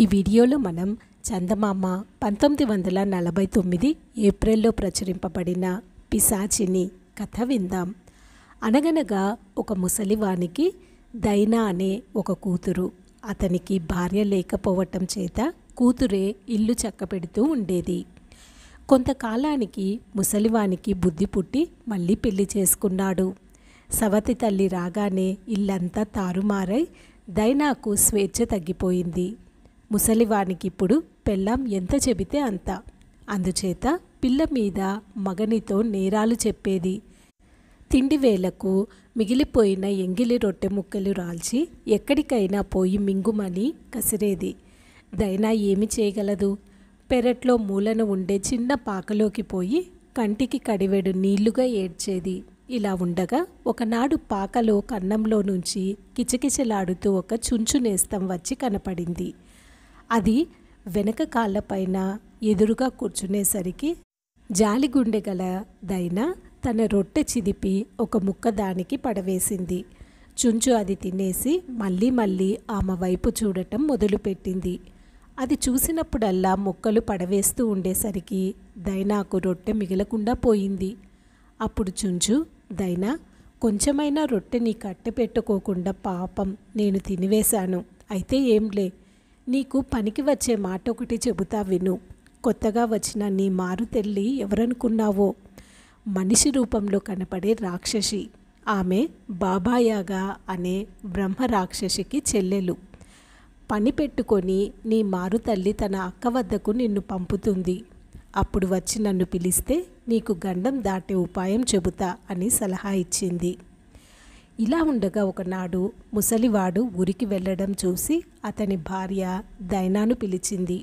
ఈ వీడియోలో మనం చందమామ 1949 ఏప్రిల్లో ప్రచురింపబడిన పిశాచిని కథ విందాం. అనగనగా ఒక ముసలివానికి దైనా అనే ఒక కూతురు. అతనికి భార్య లేకపోవటం చేత కూతురే ఇల్లు చక్కబెడుతూ ఉండేది. కొంతకాలానికి ముసలివానికి బుద్ధి పుట్టి మళ్ళీ పెళ్లి చేసుకున్నాడు. సవతి తల్లి రాగానే ఇల్లంతా తారుమారై దైనాకు స్వేచ్ఛ తగ్గిపోయింది. ముసలివానికి ఇప్పుడు పెళ్ళాం ఎంత చెబితే అంత. అందుచేత పిల్ల మీద మగనితో నేరాలు చెప్పేది. తిండి వేళకు మిగిలిపోయిన ఎంగిలి రొట్టె ముక్కలు రాల్చి ఎక్కడికైనా పోయి మింగుమని కసిరేది. దైనా ఏమి చేయగలదు? పెరట్లో మూలన ఉండే చిన్న పాకలోకి పోయి కంటికి కడివెడు నీళ్లుగా ఏడ్చేది. ఇలా ఉండగా ఒకనాడు పాకలో కన్నంలో నుంచి కిచకిచలాడుతూ ఒక చుంచు నేస్తం వచ్చి కనపడింది. అది వెనక కాళ్ళపైన ఎదురుగా కూర్చునేసరికి జాలిగుండె గల దైనా తన రొట్టె చిదిపి ఒక ముక్క దానికి పడవేసింది. చుంచు అది తినేసి మళ్ళీ మళ్ళీ ఆమె వైపు చూడటం మొదలుపెట్టింది. అది చూసినప్పుడల్లా ముక్కలు పడవేస్తూ ఉండేసరికి దైనాకు రొట్టె మిగలకుండా పోయింది. అప్పుడు చుంచు, దైనా కొంచెమైనా రొట్టెని కట్టపెట్టుకోకుండా పాపం నేను తినివేశాను, అయితే ఏంలే, నీకు పనికి వచ్చే మాట ఒకటి చెబుతా విను. కొత్తగా వచ్చిన నీ మారు తల్లి ఎవరనుకున్నావో? మనిషి రూపంలో కనపడే రాక్షసి. ఆమె బాబాయాగా అనే బ్రహ్మ రాక్షసికి చెల్లెలు. పని పెట్టుకొని నీ మారు తల్లి తన అక్క వద్దకు నిన్ను పంపుతుంది. అప్పుడు వచ్చి నన్ను పిలిస్తే నీకు గండం దాటే ఉపాయం చెబుతా అని సలహా ఇచ్చింది. ఇలా ఉండగా ఒకనాడు ముసలివాడు ఊరికి వెళ్ళడం చూసి అతని భార్య దైనాను పిలిచింది.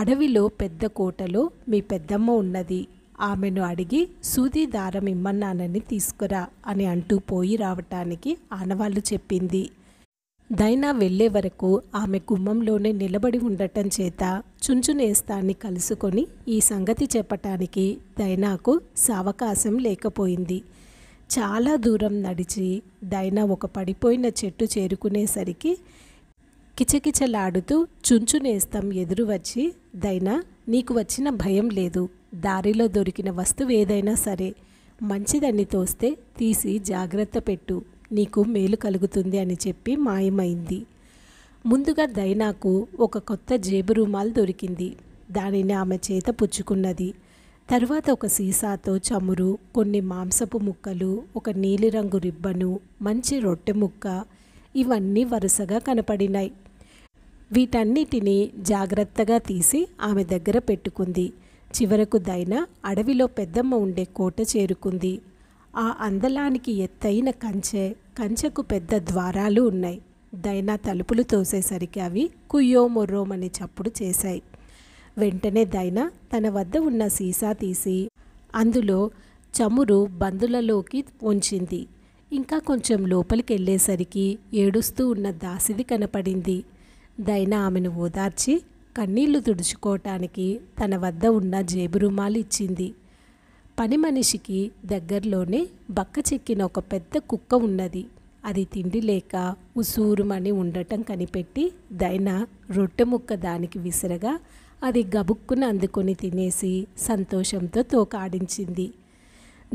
అడవిలో పెద్ద కోటలో మీ పెద్దమ్మ ఉన్నది, ఆమెను అడిగి సూది దారం ఇమ్మన్నానని తీసుకురా అని అంటూ పోయి రావటానికి ఆనవాళ్ళు చెప్పింది. దైనా వెళ్ళే వరకు ఆమె గుమ్మంలోనే నిలబడి ఉండటం చేత చుంచునేస్తాన్ని కలుసుకొని ఈ సంగతి చెప్పటానికి దైనాకు సావకాశం లేకపోయింది. చాలా దూరం నడిచి దైనా ఒక పడిపోయిన చెట్టు చేరుకునేసరికి కిచకిచలాడుతూ చుంచునేస్తాం ఎదురు వచ్చి, దైనా, నీకు వచ్చిన భయం లేదు, దారిలో దొరికిన వస్తువు ఏదైనా సరే మంచిదని తోస్తే తీసి జాగ్రత్త పెట్టు, నీకు మేలు కలుగుతుంది అని చెప్పి మాయమైంది. ముందుగా దైనాకు ఒక కొత్త జేబు రుమాల్ దొరికింది. దానిని ఆమె చేత పుచ్చుకున్నది. తర్వాత ఒక సీసాతో చమురు, కొన్ని మాంసపు ముక్కలు, ఒక నీలిరంగు రిబ్బను, మంచి రొట్టె ముక్క ఇవన్నీ వరుసగా కనపడినాయి. వీటన్నిటినీ జాగ్రత్తగా తీసి ఆమె దగ్గర పెట్టుకుంది. చివరకు దైనా అడవిలో పెద్దమ్మ ఉండే కోట చేరుకుంది. ఆ అందలానికి ఎత్తైన కంచెకు పెద్ద ద్వారాలు ఉన్నాయి. దైనా తలుపులు తోసేసరికి అవి కుయ్యో మొర్రోమని చప్పుడు చేశాయి. వెంటనే దైనా తన వద్ద ఉన్న సీసా తీసి అందులో చమురు బందులలోకి ఉంచింది. ఇంకా కొంచెం లోపలికి వెళ్ళేసరికి ఏడుస్తూ ఉన్న దాసిది కనపడింది. దైనా ఆమెను ఓదార్చి కన్నీళ్లు తుడుచుకోవటానికి తన వద్ద ఉన్న జేబు రుమాలు ఇచ్చింది. పని మనిషికి దగ్గరలోనే బక్క చెక్కిన ఒక పెద్ద కుక్క ఉన్నది. అది తిండి లేక ఉసూరుమని ఉండటం కనిపెట్టి దైనా రొట్టె ముక్క దానికి విసరగా అది గబుక్కున అందుకొని తినేసి సంతోషంతో తోకాడించింది.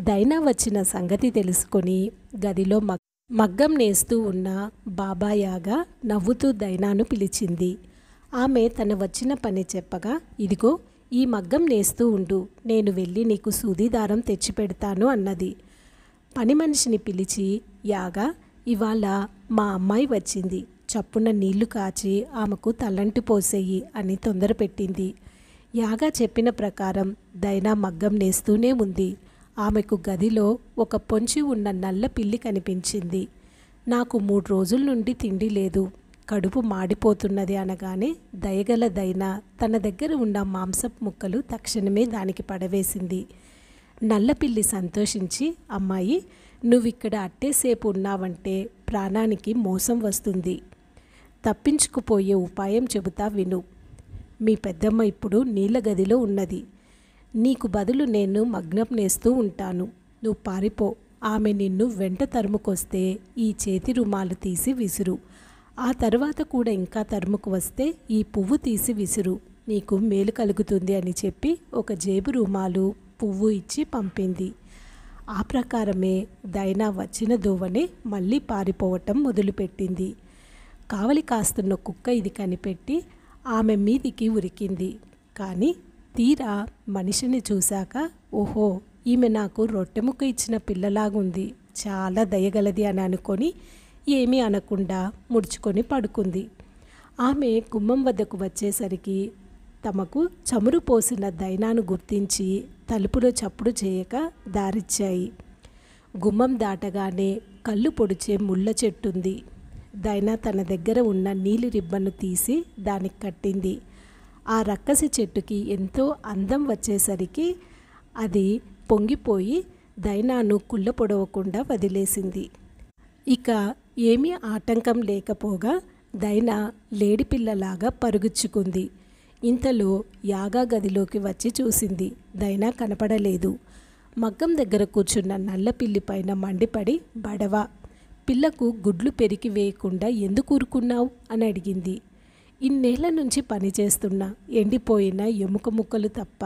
దైనా వచ్చిన సంగతి తెలుసుకొని గదిలో మగ్గం నేస్తూ ఉన్న బాబాయాగా నవ్వుతూ దైనాను పిలిచింది. ఆమె తన వచ్చిన పని చెప్పగా, ఇదిగో ఈ మగ్గం నేస్తూ ఉండు, నేను వెళ్ళి నీకు సూది దారం తెచ్చిపెడతాను అన్నది. పని మనిషిని పిలిచి, యాగా, ఇవాళ మా అమ్మాయి వచ్చింది, చప్పున నీళ్లు కాచి ఆమెకు తలంటి పోసేయి అని తొందర పెట్టింది. యాగా చెప్పిన ప్రకారం దైనా మగ్గం నేస్తూనే ఉంది. ఆమెకు గదిలో ఒక పొంచి ఉన్న నల్ల పిల్లి కనిపించింది. నాకు 3 రోజుల నుండి తిండి లేదు, కడుపు మాడిపోతున్నది అనగానే దయగల దైనా తన దగ్గర ఉన్న మాంసపు ముక్కలు తక్షణమే దానికి పడవేసింది. నల్లపిల్లి సంతోషించి, అమ్మాయి, నువ్విక్కడ అట్టేసేపు ఉన్నావంటే ప్రాణానికి మోసం వస్తుంది, తప్పించుకుపోయే ఉపాయం చెబుతా విను. మీ పెద్దమ్మ ఇప్పుడు నీళ్ళ గదిలో ఉన్నది, నీకు బదులు నేను మగ్నం నేస్తూ ఉంటాను, నువ్వు పారిపో. ఆమె నిన్ను వెంట తరుముకొస్తే ఈ చేతి రుమాలు తీసి విసురు, ఆ తర్వాత కూడా ఇంకా తర్ముకు వస్తే ఈ పువ్వు తీసి విసురు, నీకు మేలు కలుగుతుంది అని చెప్పి ఒక జేబు రుమాలు పువ్వు ఇచ్చి పంపింది. ఆ ప్రకారమే దైనా వచ్చిన దోవనే మళ్ళీ పారిపోవటం మొదలుపెట్టింది. కావలి కాస్తున్న కుక్క ఇది కనిపెట్టి ఆమె మీదికి ఉరికింది. కానీ తీరా మనిషిని చూశాక, ఓహో ఈమె నాకు రొట్టెముక్క ఇచ్చిన పిల్లలాగుంది, చాలా దయగలది అని అనుకొని ఏమీ అనకుండా ముడుచుకొని పడుకుంది. ఆమె గుమ్మం వద్దకు వచ్చేసరికి తమకు చమురు పోసిన దైనాను గుర్తించి తలుపులో చప్పుడు చేయక దారిచ్చాయి. గుమ్మం దాటగానే కళ్ళు పొడిచే ముళ్ళ చెట్టుంది. దైనా తన దగ్గర ఉన్న నీలి రిబ్బన్ను తీసి దానికి కట్టింది. ఆ రక్కసి చెట్టుకి ఎంతో అందం వచ్చేసరికి అది పొంగిపోయి దైనాను కుళ్ళ పొడవకుండా వదిలేసింది. ఇక ఏమీ ఆటంకం లేకపోగా దైనా లేడిపిల్లలాగా పరుగుచ్చుకుంది. ఇంతలో యాగా గదిలోకి వచ్చి చూసింది. దైనా కనపడలేదు. మగ్గం దగ్గర కూర్చున్న నల్లపిల్లి పైన మండిపడి, బడవా పిల్లకు గుడ్లు పెరికి వేయకుండా ఎందుకు ఊరుకున్నావు అని అడిగింది. ఇన్నేళ్ల నుంచి పనిచేస్తున్నా ఎండిపోయిన ఎముక ముక్కలు తప్ప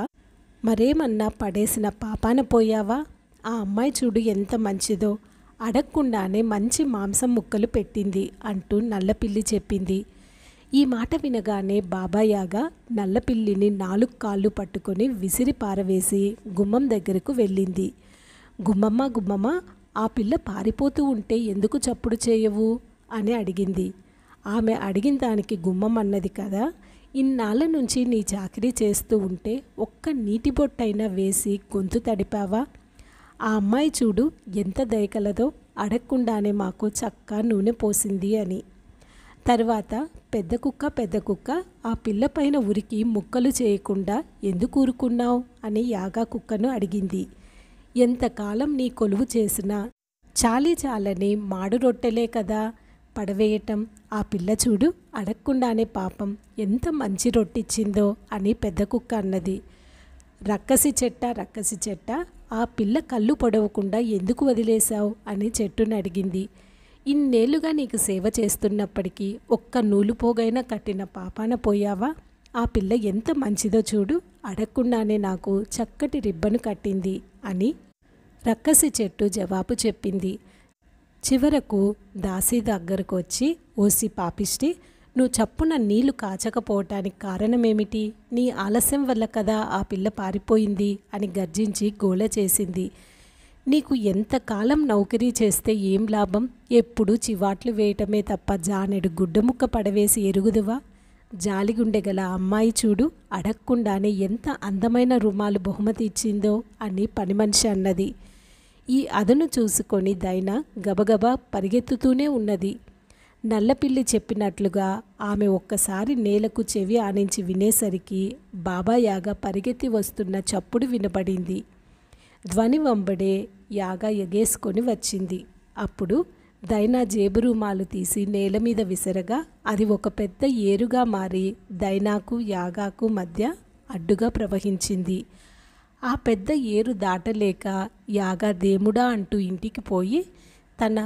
మరేమన్నా పడేసిన పాపాన పోయావా? ఆ అమ్మాయి చూడు ఎంత మంచిదో, అడగకుండానే మంచి మాంసం ముక్కలు పెట్టింది అంటూ నల్లపిల్లి చెప్పింది. ఈ మాట వినగానే బాబాయాగా నల్లపిల్లిని నాలుగు కాళ్ళు పట్టుకొని విసిరి పారవేసి గుమ్మం దగ్గరకు వెళ్ళింది. గుమ్మమ్మ గుమ్మమ్మ, ఆ పిల్ల పారిపోతూ ఉంటే ఎందుకు చప్పుడు చేయవు అని అడిగింది. ఆమె అడిగిన దానికి గుమ్మం అన్నది కదా, ఇన్నాళ్ళ నుంచి నీ చాకరీ చేస్తూ ఉంటే ఒక్క నీటి బొట్టైనా వేసి గొంతు తడిపావా? ఆ అమ్మాయి చూడు ఎంత దయకలదో, అడగకుండానే మాకు చక్క నూనె పోసింది అని. తర్వాత పెద్ద కుక్క ఆ పిల్ల పైన ఉరికి ముక్కలు చేయకుండా ఎందుకు ఊరుకున్నావు అని యాగా కుక్కను అడిగింది. ఎంతకాలం నీ కొలువు చేసినా చాలీ చాలని మాడు రొట్టెలే కదా పడవేయటం, ఆ పిల్ల చూడు అడగకుండానే పాపం ఎంత మంచి రొట్టిచ్చిందో అని పెద్ద కుక్క అన్నది. రక్కసి చెట్ట, ఆ పిల్ల కళ్ళు పొడవకుండా ఎందుకు వదిలేశావు అని చెట్టును అడిగింది. ఇన్నేళ్లుగా నీకు సేవ చేస్తున్నప్పటికీ ఒక్క నూలు పోగైనా కట్టిన పాపాన పోయావా? ఆ పిల్ల ఎంత మంచిదో చూడు, అడగకుండానే నాకు చక్కటి రిబ్బను కట్టింది అని రక్కసి చెట్టు జవాబు చెప్పింది. చివరకు దాసి దగ్గరకు వచ్చి, ఓసి పాపిష్టి, నువ్వు చప్పున నీళ్లు కాచకపోవటానికి కారణమేమిటి? నీ ఆలస్యం వల్ల కదా ఆ పిల్ల పారిపోయింది అని గర్జించి గోల చేసింది. నీకు ఎంతకాలం నౌకరీ చేస్తే ఏం లాభం? ఎప్పుడు చివాట్లు వేయటమే తప్ప జానెడు గుడ్డముక్క పడవేసి ఎరుగుదువా? జాలిగుండె గల అమ్మాయి చూడు అడగకుండానే ఎంత అందమైన రుమాలు బహుమతి ఇచ్చిందో అని పని మనిషి అన్నది. ఈ అదను చూసుకొని దైనా గబగబా పరిగెత్తుతూనే ఉన్నది. నల్లపిల్లి చెప్పినట్లుగా ఆమె ఒక్కసారి నేలకు చెవి ఆనించి వినేసరికి బాబా యాగ పరిగెత్తి వస్తున్న చప్పుడు వినబడింది. ధ్వని వంబడే యాగ ఎగేసుకొని వచ్చింది. అప్పుడు దైనా జేబు రూమాలు తీసి నేల మీద విసరగా అది ఒక పెద్ద ఏరుగా మారి దైనాకు యాగాకు మధ్య అడ్డుగా ప్రవహించింది. ఆ పెద్ద ఏరు దాటలేక యాగా దేముడా అంటూ ఇంటికి పోయి తన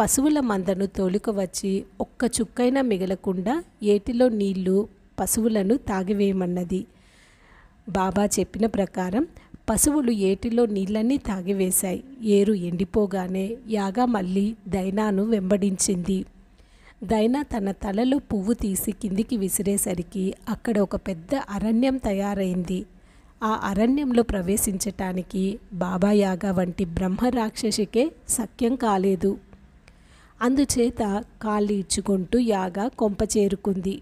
పశువుల మందను తోలుకవచ్చి ఒక్క చుక్కైనా మిగలకుండా ఏటిలో నీళ్లు పశువులను తాగివేయమన్నది. బాబా చెప్పిన ప్రకారం పశువులు ఏటిలో నీళ్ళన్నీ తాగివేశాయి. ఏరు ఎండిపోగానే యాగా మళ్ళీ దైనాను వెంబడించింది. దైనా తన తలలో పువ్వు తీసి కిందికి విసిరేసరికి అక్కడ ఒక పెద్ద అరణ్యం తయారైంది. ఆ అరణ్యంలో ప్రవేశించటానికి బాబా యాగా వంటి బ్రహ్మ రాక్షసికే సఖ్యం కాలేదు. అందుచేత కాళ్ళు ఇచ్చుకుంటూ యాగా కొంప చేరుకుంది.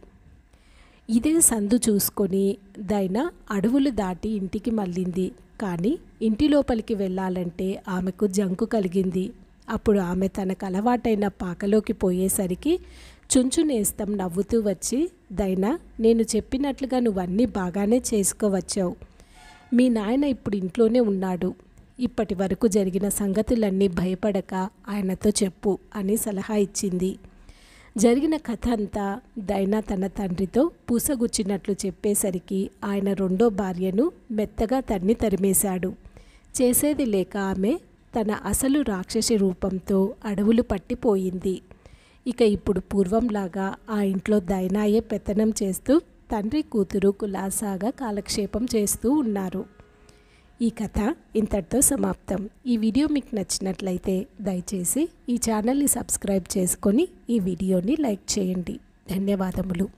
ఇదే సందు చూసుకొని దైనా అడవులు దాటి ఇంటికి మళ్ళింది. కానీ ఇంటి లోపలికి వెళ్ళాలంటే ఆమెకు జంకు కలిగింది. అప్పుడు ఆమె తనకు అలవాటైన పాకలోకి పోయేసరికి చుంచునేస్తం నవ్వుతూ వచ్చి, దైనా నేను చెప్పినట్లుగా నువ్వన్నీ బాగానే చేసుకోవచ్చావు. మీ నాయన ఇప్పుడు ఇంట్లోనే ఉన్నాడు. ఇప్పటి వరకు జరిగిన సంగతులన్నీ భయపడక ఆయనతో చెప్పు అని సలహా ఇచ్చింది. జరిగిన కథ అంతా దైనా తన తండ్రితో పూసగుచ్చినట్లు చెప్పేసరికి ఆయన రెండో భార్యను మెత్తగా తన్ని తరిమేశాడు. చేసేది లేక ఆమె తన అసలు రాక్షసి రూపంతో అడవులు పట్టిపోయింది. ఇక ఇప్పుడు పూర్వంలాగా ఆ ఇంట్లో దైనాయే పెత్తనం చేస్తూ తండ్రి కూతురు కులాసాగా కాలక్షేపం చేస్తూ ఉన్నారు. ఈ కథ ఇంతటితో సమాప్తం. ఈ వీడియో మీకు నచ్చినట్లయితే దయచేసి ఈ ఛానల్ని సబ్స్క్రైబ్ చేసుకొని ఈ వీడియోని లైక్ చేయండి. ధన్యవాదములు.